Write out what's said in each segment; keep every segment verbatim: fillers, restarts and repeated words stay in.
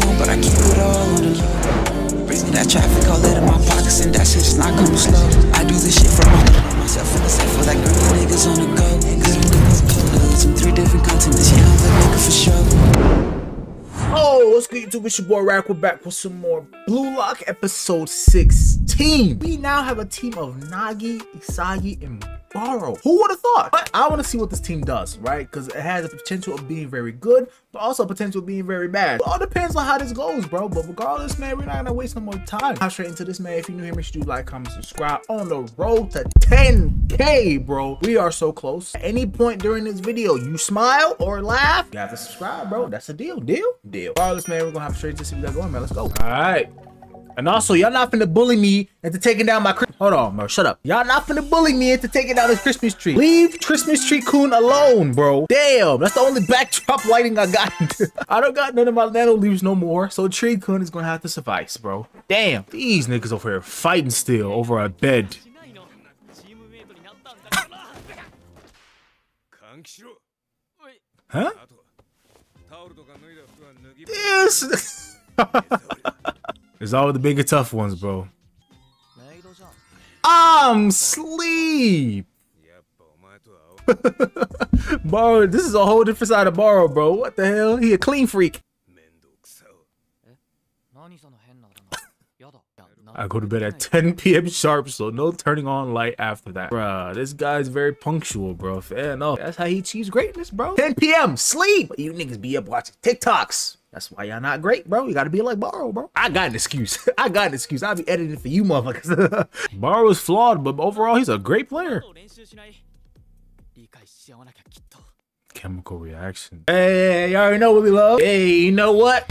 tune, but I keep it all on the low. Brings me that traffic, all that in my pockets, and that shit's not coming slow. I do this shit for my, myself and myself, for that group of niggas on the go. Good niggas, clothes, in three different continents, yeah, I'm the nigga for sure. Oh, what's good YouTube, it's your boy Rack, we're back with some more Blue Lock episode sixteen. We now have a team of Nagi, Isagi, and Barou. Who would have thought? But I want to see what this team does, right? Because it has the potential of being very good, but also potential of being very bad. It all depends on how this goes, bro. But regardless, man, we're not gonna waste no more time. Hop straight into this, man. If you're new here, make sure you like, comment, subscribe. On the road to ten K, bro. We are so close. At any point during this video, you smile or laugh, you have to subscribe, bro. That's a deal. Deal? Deal. Regardless, man, we're gonna hop straight to see what we got going, man. Let's go. All right. And also, y'all not finna bully me into taking down my... Hold on, bro. Shut up. Y'all not finna bully me into taking down this Christmas tree. Leave Christmas tree coon alone, bro. Damn, that's the only backdrop lighting I got. I don't got none of my nano leaves no more, so tree coon is gonna have to suffice, bro. Damn. These niggas over here fighting still over a bed. Huh? Yes. It's all the big and tough ones, bro. I'm sleep. Barou, this is a whole different side of Barou, bro. What the hell? He a clean freak. I go to bed at ten P M sharp, so no turning on light after that. Bruh, this guy's very punctual, bro. Fair enough. That's how he achieves greatness, bro. ten P M sleep. But you niggas be up watching TikToks. That's why y'all not great, bro. You gotta be like Barou, bro. I got an excuse. I got an excuse. I'll be editing for you, motherfuckers. Barou's flawed, but overall, he's a great player. Chemical reaction. Hey, y'all already know what we love. Hey, you know what?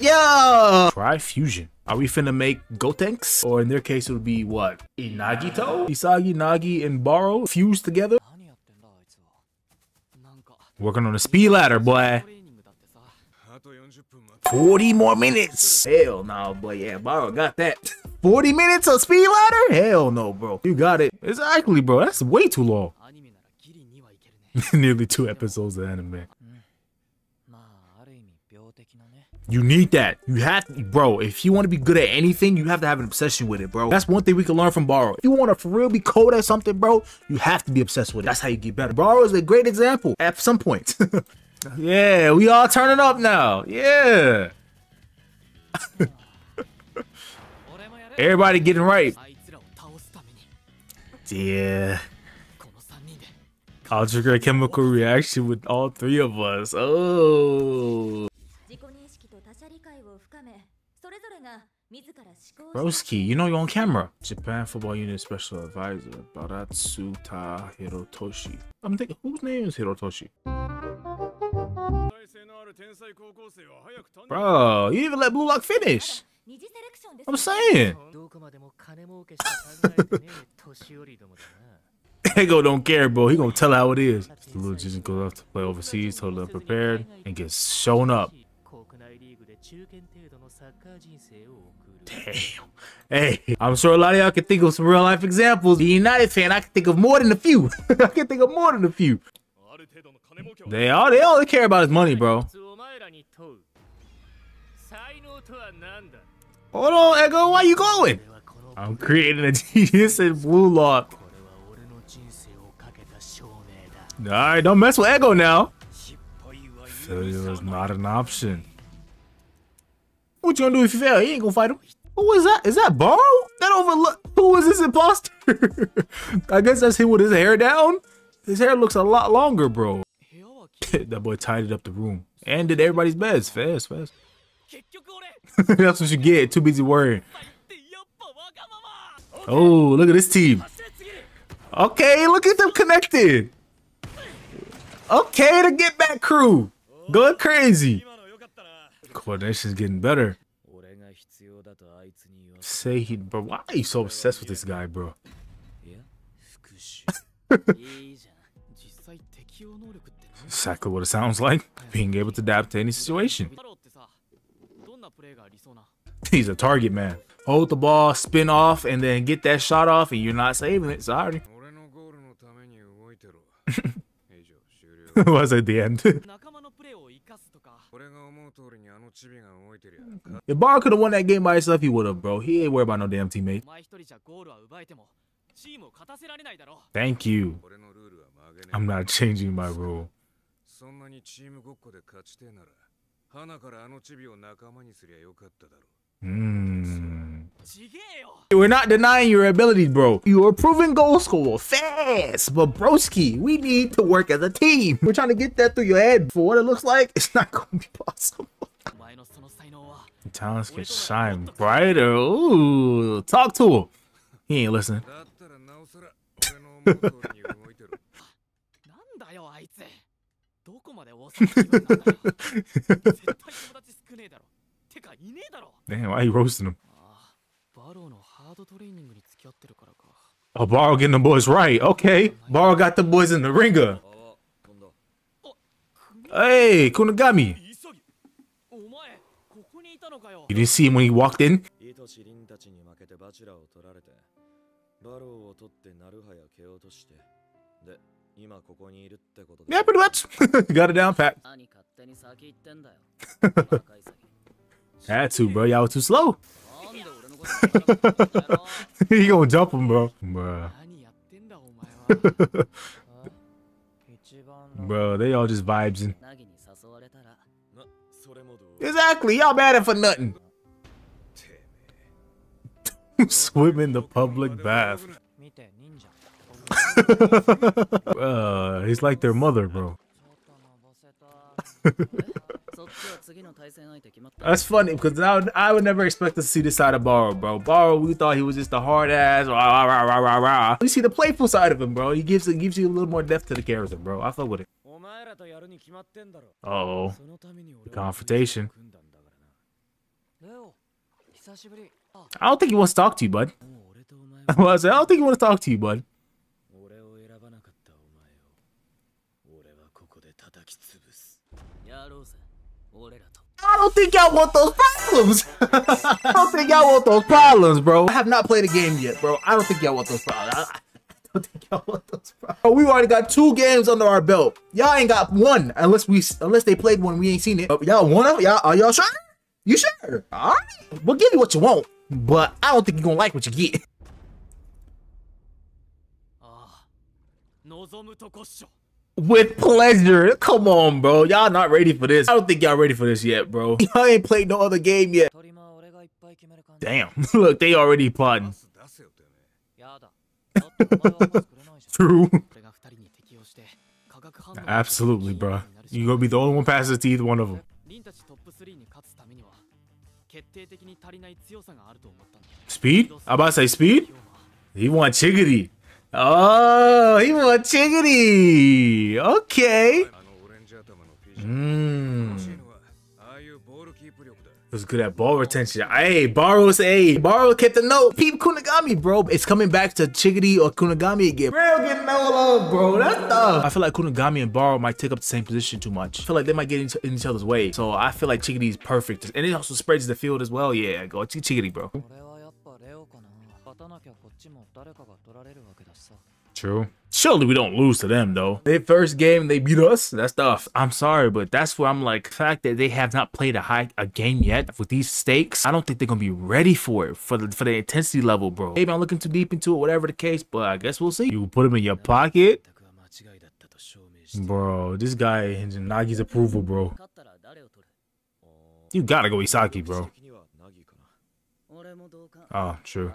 Yo! Try fusion. Are we finna make Gotenks? Or in their case, it would be what? Inagito? Isagi, Nagi, and Barou fuse together? Working on the speed ladder, boy. forty more minutes. Hell no, but yeah, Barou got that. forty minutes of speed ladder? Hell no, bro. You got it. Exactly, bro. That's way too long. Nearly two episodes of anime. You need that. You have to, bro. If you want to be good at anything, you have to have an obsession with it, bro. That's one thing we can learn from Barou. If you want to for real be cold at something, bro, you have to be obsessed with it. That's how you get better. Barou is a great example at some point. Yeah, we all turning up now. Yeah. Everybody getting right. Yeah. I'll trigger a chemical reaction with all three of us. Oh. Broski, you know you're on camera. Japan Football Unit Special Advisor, Baratsuta Hirotoshi. I'm thinking, whose name is Hirotoshi? Bro, you even let Blue Lock finish. I'm saying. Ego don't care, bro. He gonna tell how it is. The little Jijin goes off to play overseas, totally unprepared, and gets shown up. Damn. Hey, I'm sure a lot of y'all can think of some real life examples. The United fan, I can think of more than a few. I can think of more than a few. They all they all they care about is money, bro. Hold on, Ego, why you going? I'm creating a genius in Blue Lock. Alright, don't mess with Ego now. Failure is not an option. What you gonna do if you fail? You ain't gonna fight him. Who was that? Is that Barou? That overlook. Who was this imposter? I guess that's him with his hair down. His hair looks a lot longer, bro. That boy tidied up the room and did everybody's beds. Fast, fast. That's what you get. Too busy worrying. Oh, look at this team. Okay, look at them connected. Okay, the get back crew. Going crazy. Coordination's getting better. Say he, bro. Why are you so obsessed with this guy, bro? Exactly what it sounds like. Being able to adapt to any situation. He's a target man. Hold the ball, spin off, and then get that shot off, and you're not saving it. Sorry. Was at the end. If Barou could have won that game by himself, he would have, bro. He ain't worried about no damn teammate. Thank you. I'm not changing my rule. Mm. We're not denying your abilities, bro. You are proven goal scorer fast, but broski, we need to work as a team. We're trying to get that through your head. For what it looks like, it's not going to be possible. The talents can shine brighter. Ooh, talk to him. He ain't listening. Damn, why are you roasting him? Oh, Barou getting the boys right. Okay, Barou got the boys in the ringer. Hey, Kunigami. You didn't see him when he walked in? Yeah, pretty much. Got it down pat. Had to, bro. Y'all was too slow. He gonna jump him, bro. Bruh. Bro, they all just vibes in. Exactly. Y'all mad at for nothing. Swim in the public bath. uh, he's like their mother, bro. That's funny because I would, I would never expect to see this side of Barou, bro. Barou, we thought he was just a hard ass. Rah, rah, rah, rah, rah. We see the playful side of him, bro. He gives it gives you a little more depth to the character, bro. I fuck with it. Uh oh, the confrontation. I don't think he wants to talk to you, bud. Well, I said, I don't think he wants to talk to you, bud. I don't think y'all want those problems. I don't think y'all want those problems, bro. I have not played a game yet, bro. I don't think y'all want those problems. I don't think y'all want those problems. We already got two games under our belt. Y'all ain't got one unless we unless they played one. We ain't seen it. Y'all want to? Y'all are y'all sure? You sure? All right. We'll give you what you want, but I don't think you're gonna like what you get. With pleasure. Come on, bro. Y'all not ready for this. I don't think y'all ready for this yet, bro. Y'all ain't played no other game yet. Damn. Look, they already plotting. True. Absolutely, bro. You're gonna be the only one passes to either one of them. Speed? I about to say speed? He want Chigiri. Oh, he want Chigiri. Okay. Mm. It was good at ball retention. Hey, Barou's a Barou kept the note. Peep Kunigami, bro. It's coming back to Chigiri or Kunigami again. Real getting no love, bro. That's tough. I feel like Kunigami and Barou might take up the same position too much. I feel like they might get into, in each other's way. So I feel like Chigiri's perfect, and it also spreads the field as well. Yeah, go Chigiri, bro. True. Surely we don't lose to them, though. Their first game, they beat us. That's tough. I'm sorry, but that's where I'm like, the fact that they have not played a high a game yet with these stakes, I don't think they're gonna be ready for it for the for the intensity level, bro. Maybe I'm looking too deep into it, whatever the case, but I guess we'll see. You put them in your pocket, bro. This guy is Nagi's approval, bro. You gotta go Isagi, bro. Oh, true.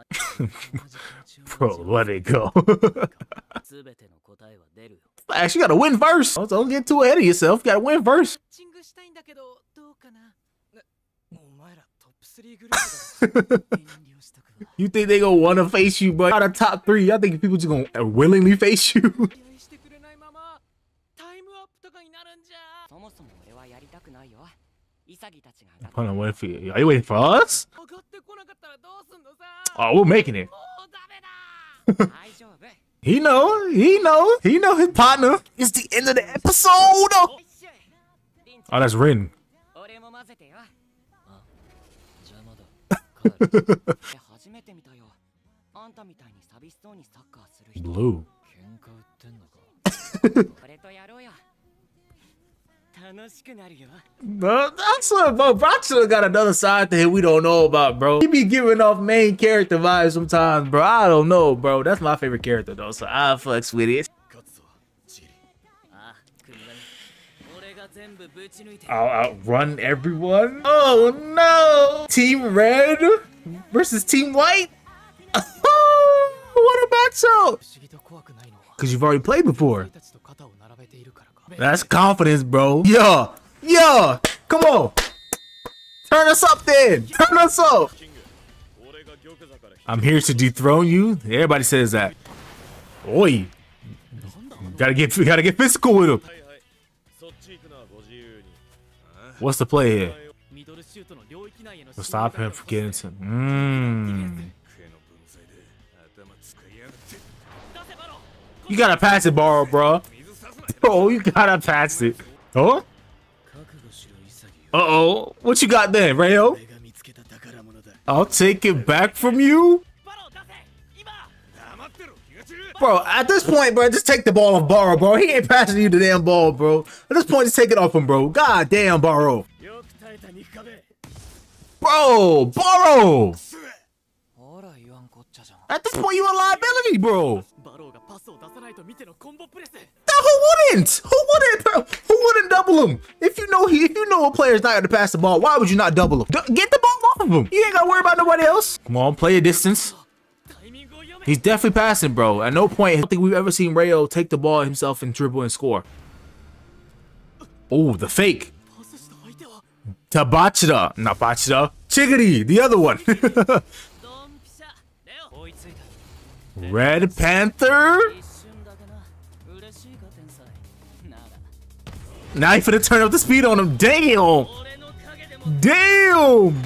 Bro, let it go. I actually gotta win first. Don't, don't get too ahead of yourself. You gotta win first. You think they gonna wanna face you, but out of top three, y'all think people just gonna willingly face you? Hold on, wait for you. Are you waiting for us? Oh, we're making it. He know, he know, he know his partner. It's the end of the episode. Oh, that's Rin. Blue. Bro, that's what, bro. Baratsuta got another side to him we don't know about, bro. He be giving off main character vibes sometimes, bro. I don't know, bro. That's my favorite character, though, so I fucks with it. I'll outrun everyone. Oh no! Team Red versus Team White? What about so? Because you've already played before. That's confidence, bro. Yeah! Yeah! Come on! Turn us up then! Turn us up! I'm here to dethrone you. Everybody says that. Oi! Gotta get, gotta get physical with him. What's the play here? We'll stop him from getting to... Mm. You gotta pass it, Barou, bro. Oh, you gotta pass it. Huh? Uh-oh. What you got there, Rayo? I'll take it back from you? Bro, at this point, bro, just take the ball off Barou, bro. He ain't passing you the damn ball, bro. At this point, just take it off him, bro. God damn, Barou. Bro, Barou! At this point, you're a liability, bro. Who wouldn't? Who wouldn't, bro? Who wouldn't double him? If you know he, if you know a player's not gonna pass the ball, why would you not double him? D get the ball off of him. You ain't gotta worry about nobody else. Come on, play a distance. He's definitely passing, bro. At no point, I don't think we've ever seen Rayo take the ball himself and dribble and score. Oh, the fake. Tabachida, not Bachida. Chigiri, the other one. Red Panther. Now he's finna turn up the speed on him. Damn! Damn!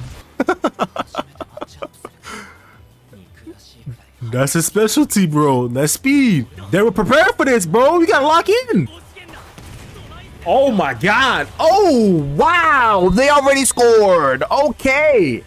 That's his specialty, bro. That speed. They were prepared for this, bro. You gotta lock in. Oh my god. Oh, wow. They already scored. Okay.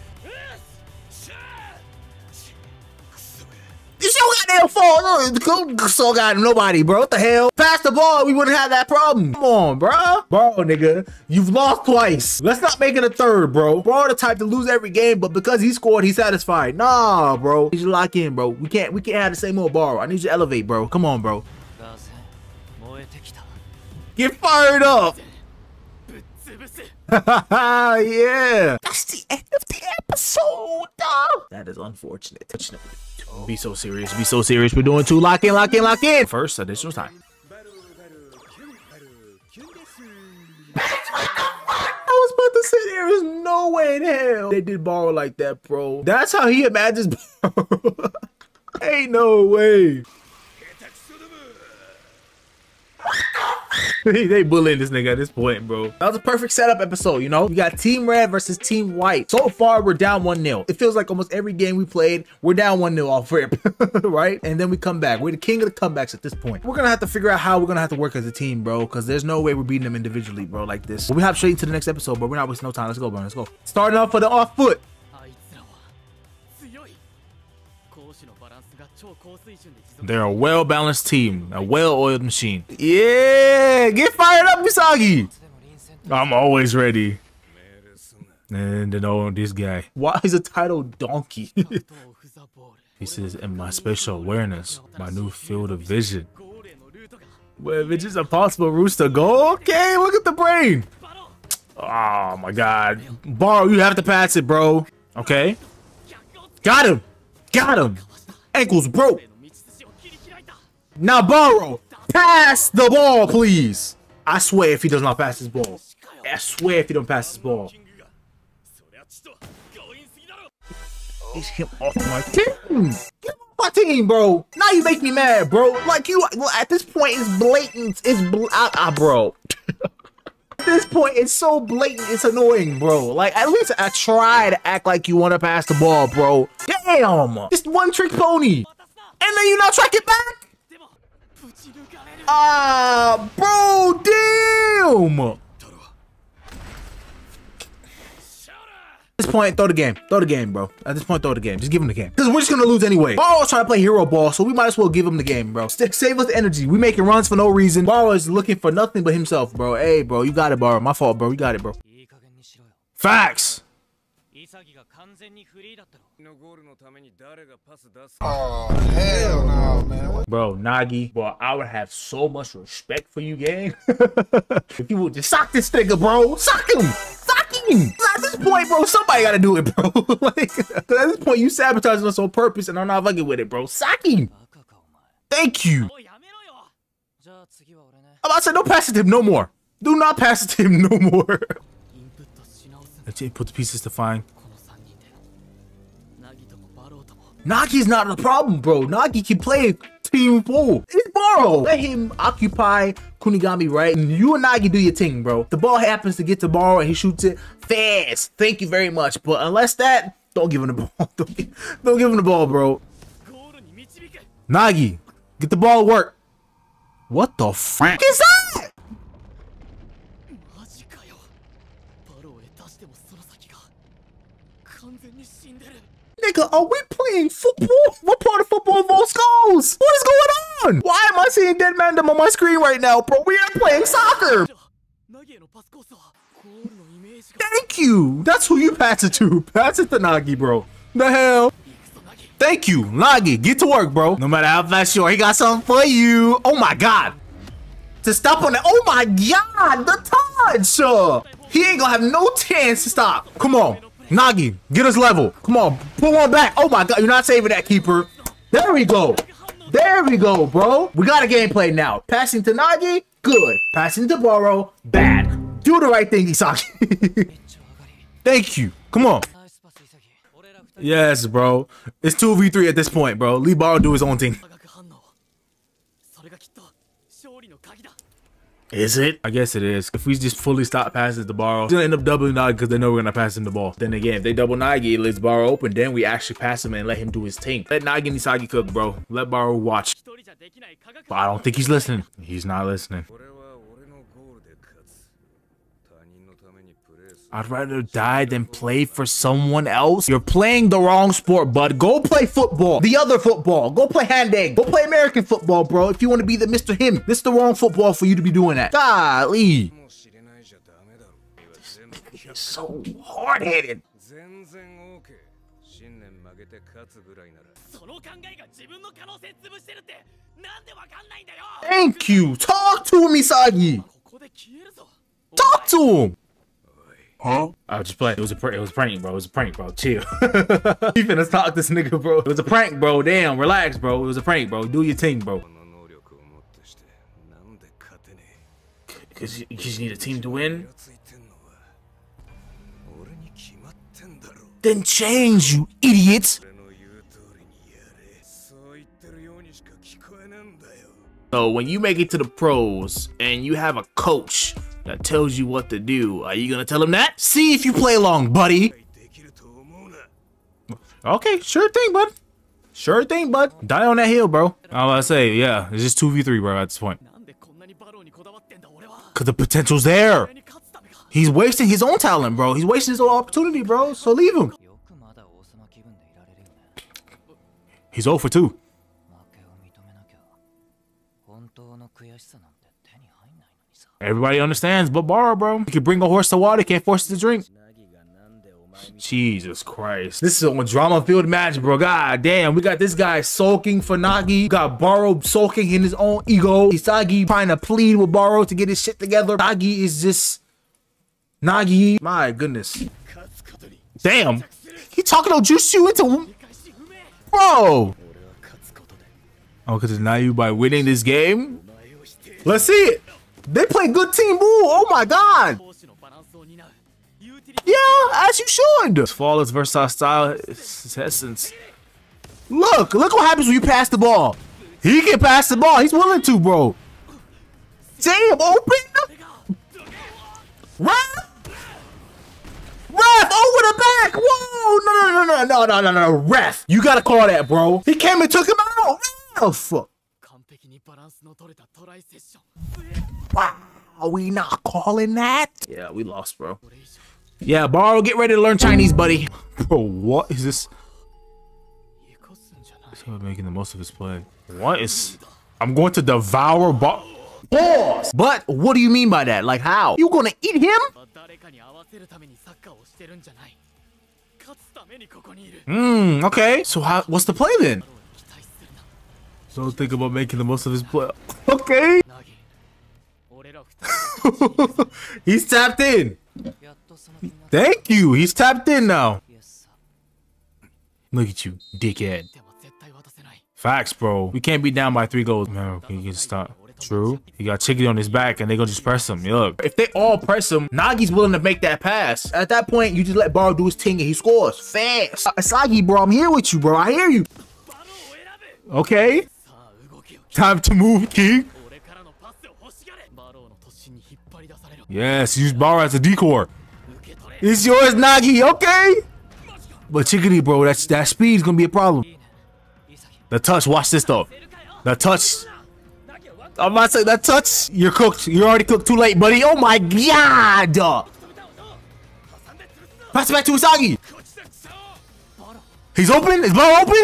It's your goddamn fault. No, so goddamn nobody, bro. What the hell? Pass the ball, we wouldn't have that problem. Come on, bro. Bro, nigga, you've lost twice. Let's not make it a third, bro. Bro, the type to lose every game, but because he scored, he's satisfied. Nah, bro. You lock in, bro. We can't. We can't have the same old Barou. I need you to elevate, bro. Come on, bro. Get fired up. Yeah. That's the end of the episode. That is unfortunate. Be so serious. Be so serious. We're doing two. Lock in, lock in, lock in. First additional time. I was about to say there is no way in hell they did Barou like that, bro. That's how he imagines Barou. Ain't no way. They bullying this nigga at this point, bro. That was a perfect setup episode, you know? We got Team Red versus Team White. So far, we're down one nil. It feels like almost every game we played, we're down one nil off rip, right? And then we come back. We're the king of the comebacks at this point. We're gonna have to figure out how we're gonna have to work as a team, bro, because there's no way we're beating them individually, bro, like this. But we hop straight into the next episode, but we're not wasting no time. Let's go, bro. Let's go. Starting off for the off foot. They're a well-balanced team, a well-oiled machine. Yeah, get fired up, Isagi. I'm always ready. And then oh, this guy. Why is the title Donkey? He says, in my spatial awareness, my new field of vision. Well, if it's a possible rooster goal, okay, look at the brain. Oh my God, Barou, you have to pass it, bro. Okay, got him, got him. Ankles broke. Now Barou, pass the ball, please. I swear if he does not pass this ball. I swear if he don't pass this ball. It's him off my team. Get off my team, bro. Now you make me mad, bro. Like you, at this point, it's blatant. It's bl I, I, bro. At this point, it's so blatant. It's annoying, bro. Like at least I try to act like you want to pass the ball, bro. Damn, just one trick pony. And then you not track it back. Ah, bro, damn! this point, throw the game. Throw the game, bro. At this point, throw the game. Just give him the game. Because we're just going to lose anyway. Barou's trying to play hero ball, so we might as well give him the game, bro. Save us energy. We making runs for no reason. Barou is looking for nothing but himself, bro. Hey, bro, you got it, Barou. My fault, bro. You got it, bro. Facts. Oh, hell no, man. Bro, Nagi, bro, I would have so much respect for you, gang. If you would just sock this nigga, bro. Sock him. Sock him. At this point, bro, somebody gotta do it, bro. Like, at this point, you sabotaging us on purpose, and I'm not fucking with it, bro. Sock him. Thank you. I'm about to say, don't pass it to him no more. Do not pass it to him no more. Let's put the pieces to find. Nagi's not the problem, bro. Nagi can play team pool. It's Barou. Let him occupy Kunigami, right? And you and Nagi do your thing, bro. The ball happens to get to Barou and he shoots it fast. Thank you very much. But unless that, don't give him the ball. Don't give, don't give him the ball, bro. Nagi, get the ball to work. What the fuck is that? Nigga, are we playing football? What part of football involves goals? What is going on? Why am I seeing dead man on my screen right now, bro? We are playing soccer. Thank you. That's who you pass it to. Pass it to Nagi, bro. The hell? Thank you, Nagi. Get to work, bro. No matter how fast you are, he got something for you. Oh my God. To stop on that. Oh my God. The touch. Uh, he ain't gonna have no chance to stop. Come on. Nagi, get us level. Come on, pull one back. Oh my God, you're not saving that, keeper. There we go. There we go, bro. We got a gameplay now. Passing to Nagi, good. Passing to Barou, bad. Do the right thing, Isagi. Thank you. Come on. Yes, bro. It's two v three at this point, bro. Leave Barou do his own thing. Is it? I guess it is. If we just fully stop passes to Barou, he's gonna end up doubling Nagi because they know we're gonna pass him the ball. Then again, if they double Nagi, it leaves Barou open. Then we actually pass him and let him do his thing. Let Nagi and Isagi cook, bro. Let Barou watch. But I don't think he's listening. He's not listening. I'd rather die than play for someone else. You're playing the wrong sport, bud. Go play football. The other football. Go play hand egg. Go play American football, bro. If you want to be the Mister Him, this is the wrong football for you to be doing that. Golly. You're so hard-headed. Thank you. Talk to him, Isagi. Talk to him. Huh? I was just playing. It was a pr it was a prank, bro. It was a prank, bro. Chill. You finna stalk this nigga, bro. It was a prank, bro. Damn, relax, bro. It was a prank, bro. Do your thing, bro. Cause you, cause you need a team to win. Then change, you idiot. So when you make it to the pros and you have a coach that tells you what to do, are you gonna tell him that? See if you play along, buddy. Okay, sure thing, bud. Sure thing, bud. Die on that hill, bro. I was gonna say, yeah, it's just two v three, bro, at this point. Cause the potential's there. He's wasting his own talent, bro. He's wasting his own opportunity, bro, so leave him. He's zero for two. Everybody understands, but Barou, bro. You can bring a horse to water, can't force it to drink. Jesus Christ. This is a drama-filled match, bro. God damn, we got this guy sulking for Nagi. We got Barou sulking in his own ego. Isagi trying to plead with Barou to get his shit together. Nagi is just... Nagi. My goodness. Damn. He talking to Jushu into... Bro. Oh, because it's not you by winning this game? Let's see it. They play good team boo. Oh my God. Yeah, as you should. His flawless versatile style is his essence. Look, look what happens when you pass the ball. He can pass the ball. He's willing to, bro. Damn, open. Ref. Ref, over the back. Whoa. No, no, no, no, no, no, no, no. Ref, you got to call that, bro. He came and took him out. Ref. Wow, are we not calling that? Yeah, we lost, bro. Yeah, Barou, get ready to learn Chinese, buddy. Bro, what is this? This guy's making the most of his play. What is... I'm going to devour Bar... Boss! But what do you mean by that? Like, how? You gonna eat him? Hmm, okay. So how, what's the play then? Don't think about making the most of his play. Okay. He's tapped in. Thank you. He's tapped in now. Look at you, dickhead. Facts, bro. We can't be down by three goals. No, we can stop. True. He got Chigiri on his back and they're gonna just press him. Look. If they all press him, Nagi's willing to make that pass. At that point, you just let Barou do his thing and he scores. Fast. Isagi, bro, I'm here with you, bro. I hear you. Okay. Time to move, King. Yes, use Barou as a decor. It's yours, Nagi, okay? But Chigiri, bro, that's, that speed's gonna be a problem. The touch, watch this though. The touch. I'm about to say, that touch, you're cooked. You're already cooked, too late, buddy. Oh my god! Pass it back to Isagi. He's open? Is Barou open?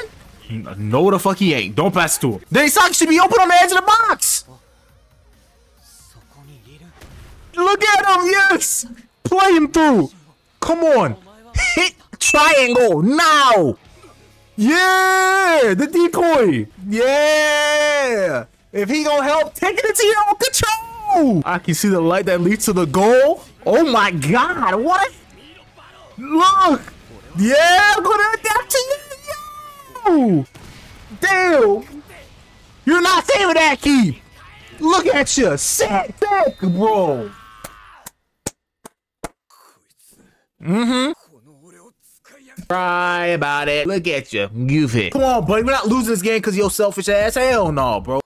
No, the fuck he ain't. Don't pass it to him. Then Isagi should be open on the edge of the box. Look at him, yes! Play him through! Come on! Hit triangle now! Yeah! The decoy! Yeah! If he gonna help, take it into your own control! I can see the light that leads to the goal. Oh my god, what? Look! Yeah, I'm gonna adapt to you! Damn! You're not saving that, Keith! Look at you! Set back, bro! Mm-hmm. Cry about it. Look at you, goofy. Come on, buddy. We're not losing this game because you're selfish ass. Hell no, bro.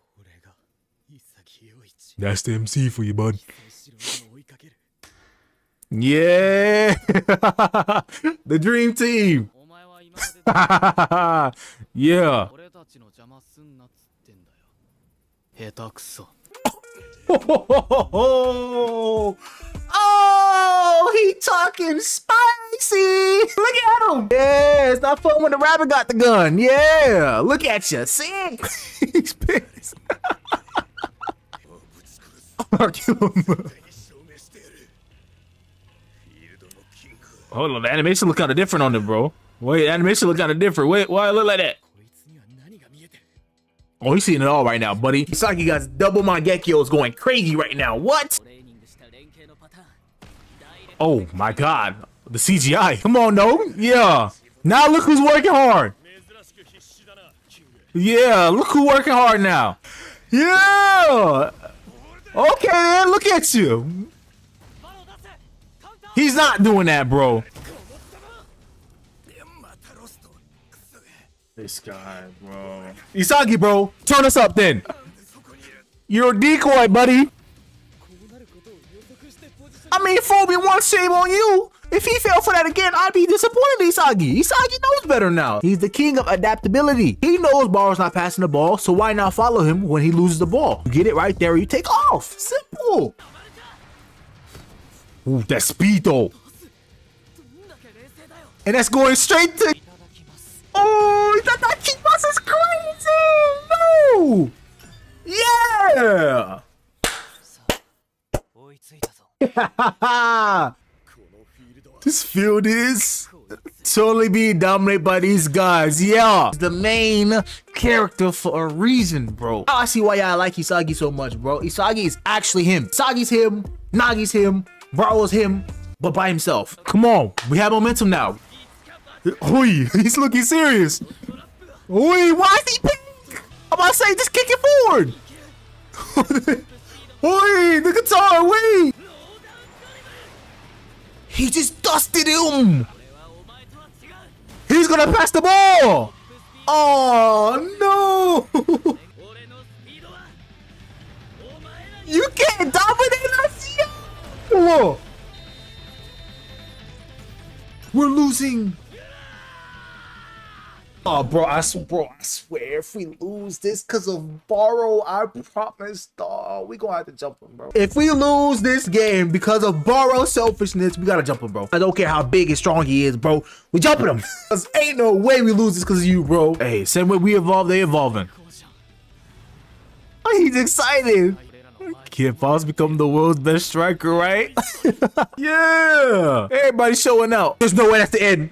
That's the M C for you, bud. Yeah. The dream team. Yeah. Oh. Oh, he talking spicy. Look at him. Yeah, it's not fun when the rabbit got the gun. Yeah, look at you. See? He's pissed. Hold on, the animation look kind of different on it, bro. Wait, animation look kind of different. Wait, why look like that? Oh, he's seeing it all right now, buddy. Isagi got double Mangekyos going crazy right now. What? Oh my god, the C G I. Come on, no. Yeah. Now look who's working hard. Yeah, look who's working hard now. Yeah. Okay, man, look at you. He's not doing that, bro. This guy, bro. Isagi, bro, turn us up then. You're a decoy, buddy. I mean, Fobi, one shame on you. If he fell for that again, I'd be disappointed, Isagi. Isagi knows better now. He's the king of adaptability. He knows Barou's not passing the ball, so why not follow him when he loses the ball? You get it right there, you take off. Simple. Ooh, that speed, though. And that's going straight to... Oh, that, that kickbox is crazy! No! Yeah! This field is totally being dominated by these guys. Yeah, he's the main character for a reason, bro. I see why y'all like Isagi so much, bro. Isagi is actually him. Isagi's him, Nagi's him, Barou's him, but by himself. Come on, we have momentum now. Oi, he's looking serious. Oi, why is he pink? I'm about to say, just kick it forward. Oi, the guitar, wait. He just dusted him. He's gonna pass the ball. Oh no! You can't dominate us. Whoa! We're losing. Oh, bro, I, sw bro, I swear, if we lose this because of Barou, I promise, dog, we gonna have to jump him, bro. If we lose this game because of Barou's selfishness, we gotta jump him, bro. I don't care how big and strong he is, bro. We jumping him. Cause ain't no way we lose this because of you, bro. Hey, same way we evolve, they evolving. Oh, he's excited. Kid Foss become the world's best striker, right? Yeah. Everybody showing out. There's no way that's the end.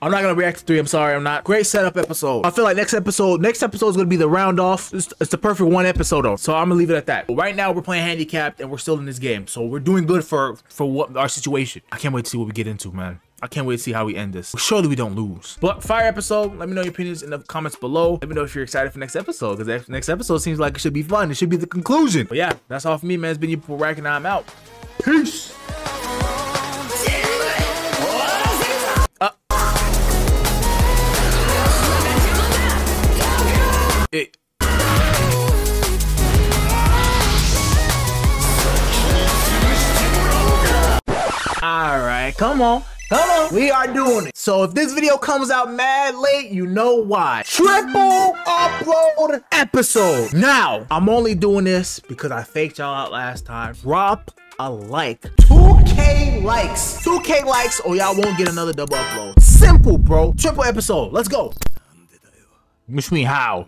I'm not gonna react to three. I'm sorry, I'm not. Great setup episode. I feel like next episode, next episode is gonna be the round off. It's, it's the perfect one episode though, so I'm gonna leave it at that. But right now we're playing handicapped and we're still in this game, so we're doing good for for what our situation. I can't wait to see what we get into, man. I can't wait to see how we end this. Surely we don't lose. But fire episode. Let me know your opinions in the comments below. Let me know if you're excited for next episode, because the next episode seems like it should be fun. It should be the conclusion. But yeah, that's all for me, man. It's been your boy Rack, and I'm out. Peace. It all right, come on, come on, we are doing it. So if this video comes out mad late, you know why. Triple upload episode. Now I'm only doing this because I faked y'all out last time. Drop a like, two K likes, two K likes, or y'all won't get another double upload. Simple, bro. Triple episode, let's go. Which mean how?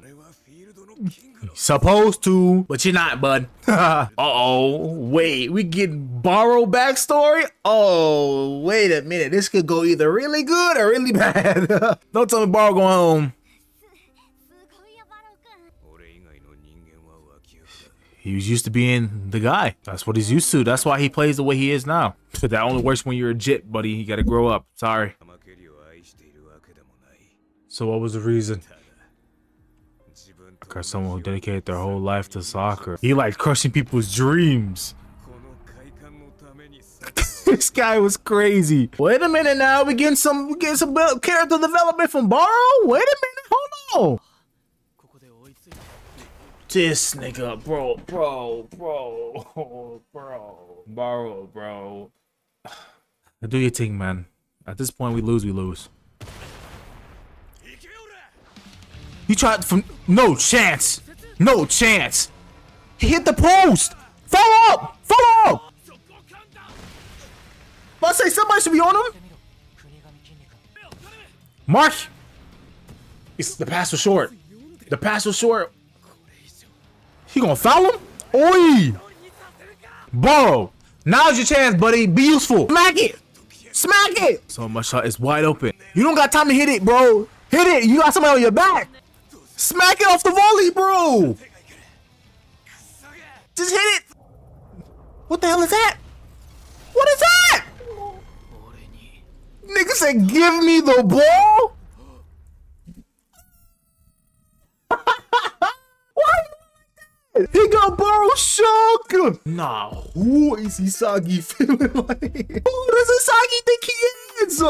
Supposed to, but you're not, bud. Uh-oh, wait, we getting Barou backstory? Oh, wait a minute, this could go either really good or really bad. Don't tell me Barou going home. He was used to being the guy. That's what he's used to. That's why he plays the way he is now. But that only works when you're a jit, buddy. You gotta grow up. Sorry. So what was the reason? Or someone who dedicated their whole life to soccer. He liked crushing people's dreams. This guy was crazy. Wait a minute now. We getting some we getting some character development from Barou? Wait a minute. Hold on. This nigga, bro, bro, bro, bro, Barou, bro. Do your thing, man. At this point, we lose, we lose. He tried from no chance, no chance. He hit the post. Follow up, follow up. I say somebody should be on him. Mark. It's the pass was short. The pass was short. He gonna foul him? Oi! Barou, now's your chance, buddy. Be useful. Smack it, smack it. So my shot is wide open. You don't got time to hit it, bro. Hit it. You got somebody on your back. Smack it off the volley, bro! Just hit it! What the hell is that? What is that? Nigga said, give me the ball? What? He got Barou shook! Nah, who is Isagi feeling like? Who does Isagi think he is?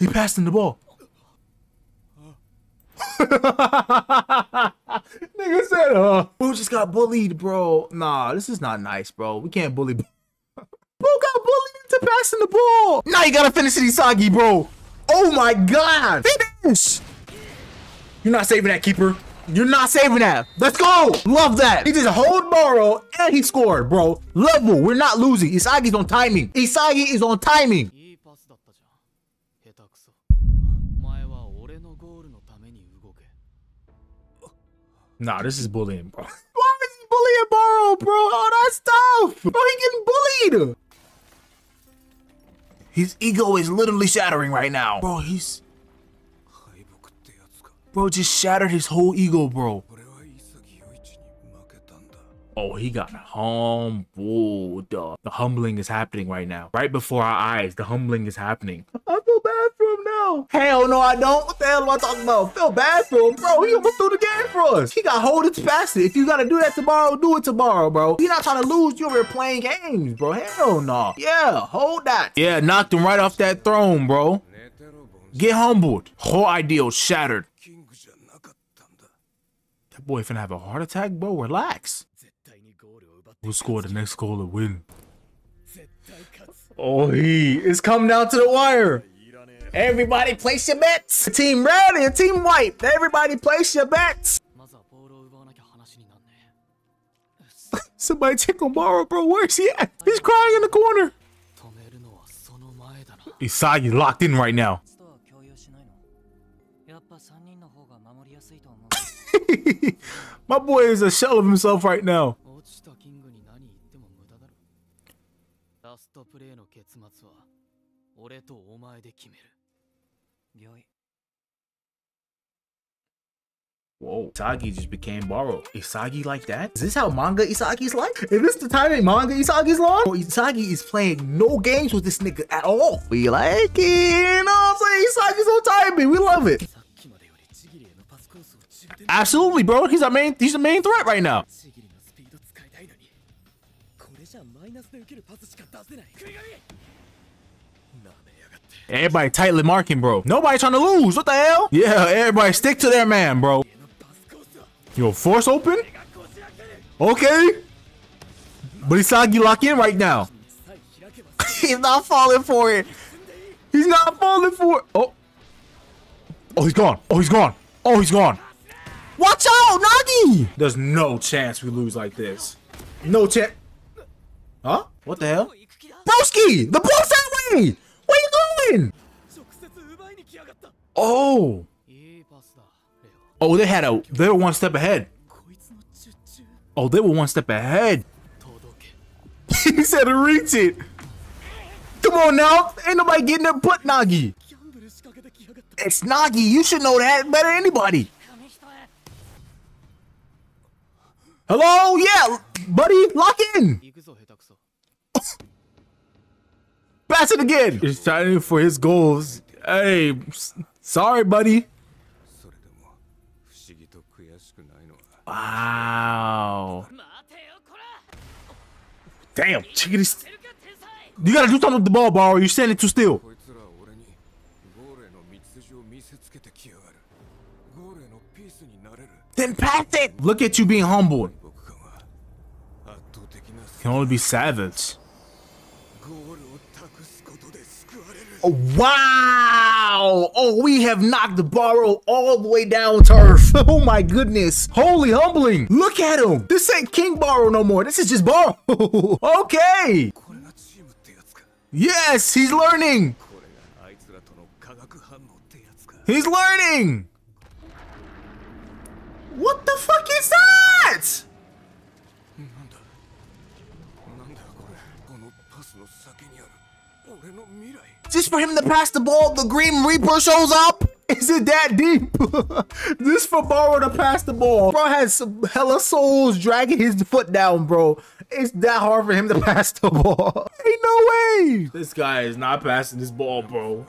He passed him the ball. Nigga said, uh, Boo just got bullied, bro. Nah, this is not nice, bro. We can't bully Boo. Boo got bullied into passing the ball. Now you gotta finish it, Isagi, bro. Oh my god. Finish. You're not saving that, keeper. You're not saving that. Let's go. Love that. He just hold Barou and he scored, bro. Level. We're not losing. Isagi's on timing. Isagi is on timing. Nah, this is bullying, bro. Why is he bullying Barou, bro? All that stuff! Bro, he getting bullied! His ego is literally shattering right now. Bro, he's... Bro, just shattered his whole ego, bro. Oh, he got humbled. The humbling is happening right now. Right before our eyes, the humbling is happening. I feel bad for him now. Hell no, I don't. What the hell am I talking about? Feel bad for him, bro. He almost threw the game for us. He got hold of the capacity. If you gotta do that tomorrow, do it tomorrow, bro. You're not trying to lose. You're playing games, bro. Hell no. Yeah, hold that. Yeah, knocked him right off that throne, bro. Get humbled. Whole ideal shattered. That boy finna have a heart attack, bro. Relax. We'll score the next goal to win. Oh, he. It's come down to the wire. Everybody place your bets. Team red and team white. Everybody place your bets. Somebody check on Barou, bro. Where's he at? He's crying in the corner. Isagi locked in right now. My boy is a shell of himself right now. Whoa, Isagi just became Barou. Isagi like that? Is this how manga Isagi's like? Is this the time that manga Isagi's long? Bro, Isagi is playing no games with this nigga at all. We like it, you know what I'm saying? Isagi's on time, man. We love it. Absolutely, bro. He's our main. He's the main threat right now. Everybody tightly marking, bro. Nobody trying to lose. What the hell? Yeah, everybody stick to their man, bro. Yo, force open. Okay. But Isagi lock in right now. He's not falling for it. He's not falling for it. Oh. Oh, he's gone. Oh, he's gone. Oh, he's gone. Watch out, Nagi! There's no chance we lose like this. No chance. Huh? What the hell? Broski! The ball's that way! Where you going? Oh. Oh, they had a... They were one step ahead. Oh, they were one step ahead. He said to reach it. Come on now. Ain't nobody getting there but Nagi. It's Nagi. You should know that better than anybody. Hello? Yeah, buddy. Lock in. Pass it again. He's trying for his goals. Hey, sorry, buddy. Wow. Damn. Chigiri. You got to do something with the ball, Barou. You're standing too still. Then pass it! Look at you being humbled. Can only be savage. Oh, wow! Oh, we have knocked the Barou all the way down turf. Oh my goodness. Holy humbling. Look at him. This ain't King Barou no more. This is just Barou. Okay. Yes, he's learning. He's learning. What the fuck is that? Just for him to pass the ball, the Green Reaper shows up? Is it that deep? This for Barou to pass the ball. Bro has some hella souls dragging his foot down, bro. It's that hard for him to pass the ball. Ain't no way. This guy is not passing this ball, bro.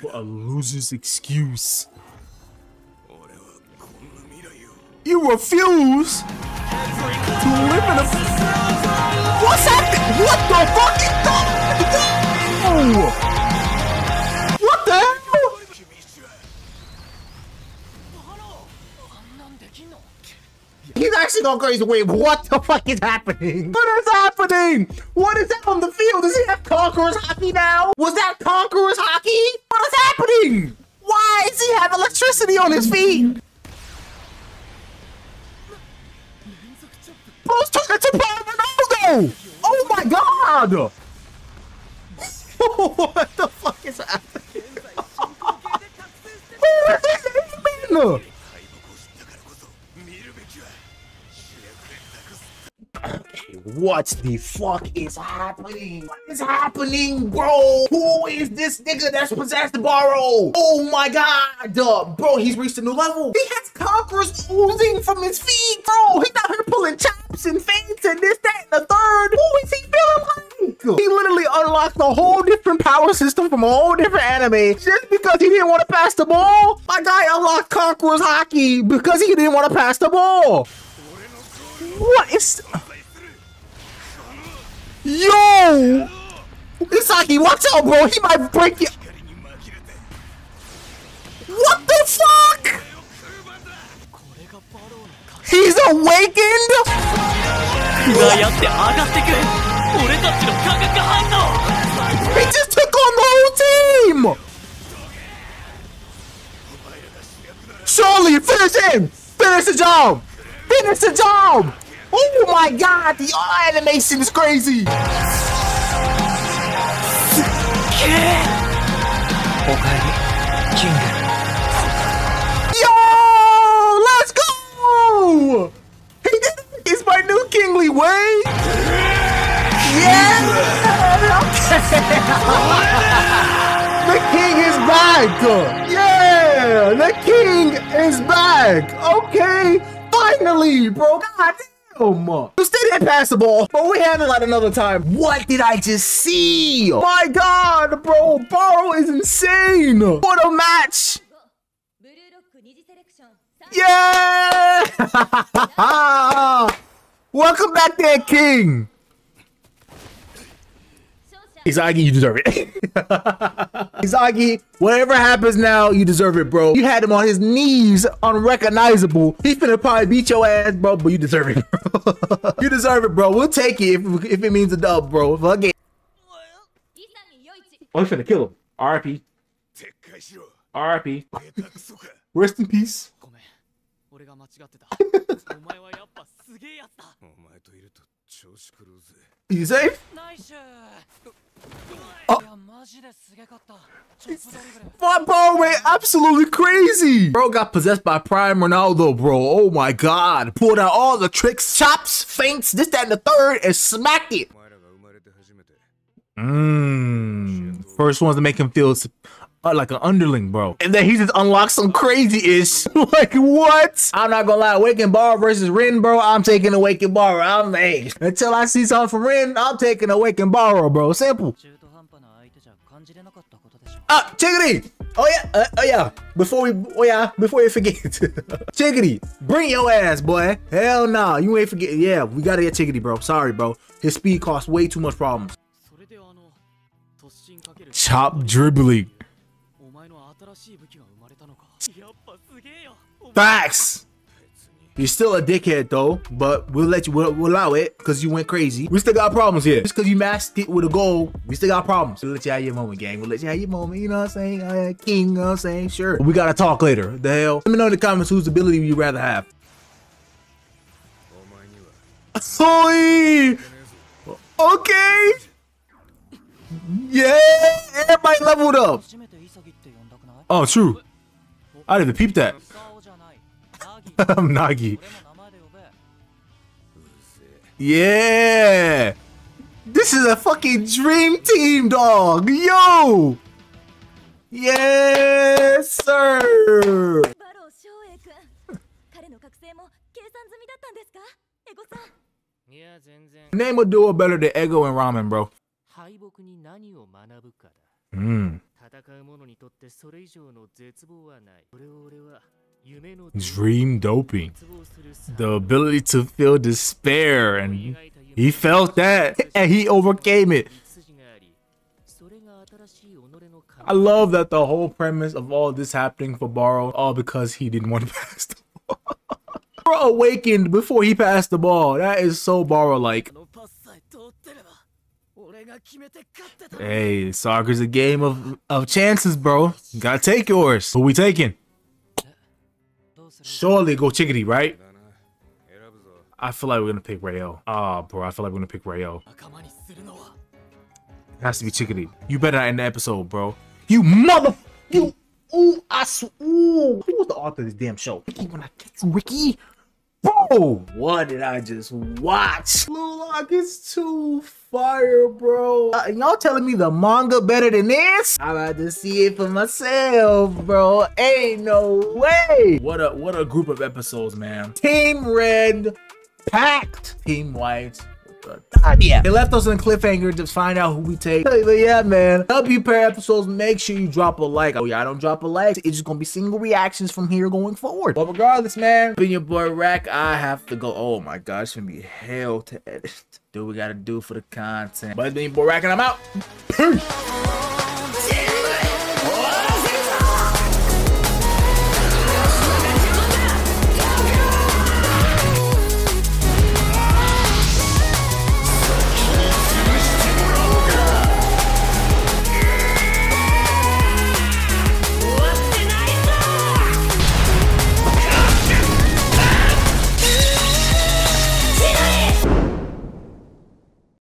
What a loser's excuse. You refuse to live in a... What's happening? What the fuck is that? What the hell? He's actually going crazy. Wait, what the fuck is happening? What is happening? What is that on the field? Does he have Conqueror's hockey now? Was that Conqueror's hockey? What is happening? Why does he have electricity on his feet? Bro's turning to Ronaldo! Oh my god! What the fuck is happening? Who is this man? What the fuck is happening? What is happening, bro? Who is this nigga that's possessed the Barou? Oh my god, uh, bro, he's reached a new level. He has Conquerors oozing from his feet, bro. He's out here pulling chops and feints and this, that, and the third. Who is he feeling like? He literally unlocked a whole different power system from a whole different anime just because he didn't want to pass the ball. My guy unlocked Conquerors hockey because he didn't want to pass the ball. What is... Yo! Isagi, watch out, bro! He might break you! What the fuck?! He's awakened?! He just took on the whole team! Surely, finish him! Finish the job! Finish the job! Oh my god, the eye animation is crazy! Yo! Let's go! He did it's my new kingly way! Yeah! Okay! The king is back! Yeah! The king is back! Okay! Finally, bro! God damn! You still didn't pass the ball, but we have it at another time. What did I just see? My god, bro! Barou is insane! What a match! Yeah! Welcome back there, king! Isagi, you deserve it. Isagi, whatever happens now, you deserve it, bro. You had him on his knees, unrecognizable. He finna probably beat your ass, bro, but you deserve it, bro. You deserve it, bro. We'll take it if, if it means a dub, bro. Fuck it. Oh, he's finna kill him. R I P. R I P. Rest in peace. You safe? Oh. My bro went absolutely crazy. Bro got possessed by Prime Ronaldo, bro. Oh my god. Pulled out all the tricks, chops, feints, this, that, and the third, and smacked it. Mmm. First ones to make him feel uh, like an underling, bro. And then he just unlocked some crazy-ish. Like, what? I'm not gonna lie. Awakened Barou versus Rin, bro. I'm taking Awakened Barou. I'm hey. Until I see something from Rin, I'm taking Awakened Barou, bro. Simple. Ah, Chigiri! Oh yeah, uh, oh yeah. Before we, oh yeah, before you forget, Chigiri, bring your ass, boy. Hell nah, you ain't forget. Yeah, we gotta get Chigiri, bro. Sorry, bro. His speed costs way too much problems. Chop dribbling. Facts. You're still a dickhead though, but we'll let you, we'll, we'll allow it because you went crazy. We still got problems here. Just because you masked it with a goal, we still got problems. We'll let you have your moment, gang. We'll let you have your moment. You know what I'm saying? Uh, king, you know what I'm saying? Sure. We got to talk later. The hell? Let me know in the comments whose ability you'd rather have. Sorry. Okay. Yeah. Everybody leveled up. Oh, true. I didn't peep that. Nagi. Yeah. This is a fucking dream team, dog. Yo. Yes, sir. Name a duo better than Ego and Ramen, bro. Mm. Dream doping. The ability to feel despair, and he felt that and he overcame it. I love that the whole premise of all this happening for Barou, all because he didn't want to pass the ball. Barou awakened before he passed the ball. That is so Barou like. Hey, soccer's a game of, of chances, bro. You gotta take yours. Who we taking? Surely go Chigiri, right? I feel like we're gonna pick Rayo. Ah, oh, bro, I feel like we're gonna pick Rayo. It has to be Chigiri. You better not end the episode, bro. You mother... You... Ooh, I sw... Ooh. Who was the author of this damn show? Ricky, when I get to Ricky? Bro! What did I just watch? Blue Lock is too fire, bro. Uh, Y'all telling me the manga better than this? I'm about to see it for myself, bro. Ain't no way. What a what a group of episodes, man. Team Red packed. Team White. God, yeah. They left us in a cliffhanger to find out who we take. But yeah, man. Help you pair episodes. Make sure you drop a like. Oh, yeah, don't drop a like. It's just gonna be single reactions from here going forward. But regardless, man, being your boy Rack, I have to go. Oh my gosh, it's gonna be hell to edit. Do what we gotta do for the content. But it's been your boy Rack, and I'm out. Peace.